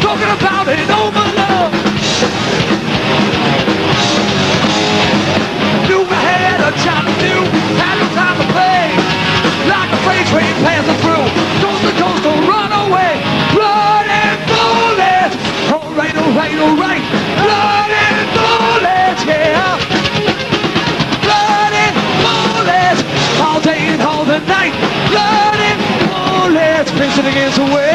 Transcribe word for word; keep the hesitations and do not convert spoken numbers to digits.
Talking about it over love. Knew I had a child to do, had no time to play. Like a freight train passing through, coast to coast to run away. Blood and bullets, alright, alright, alright. Blood and bullets, yeah. Blood and bullets, all day and all the night. Blood and bullets, facing against the wind.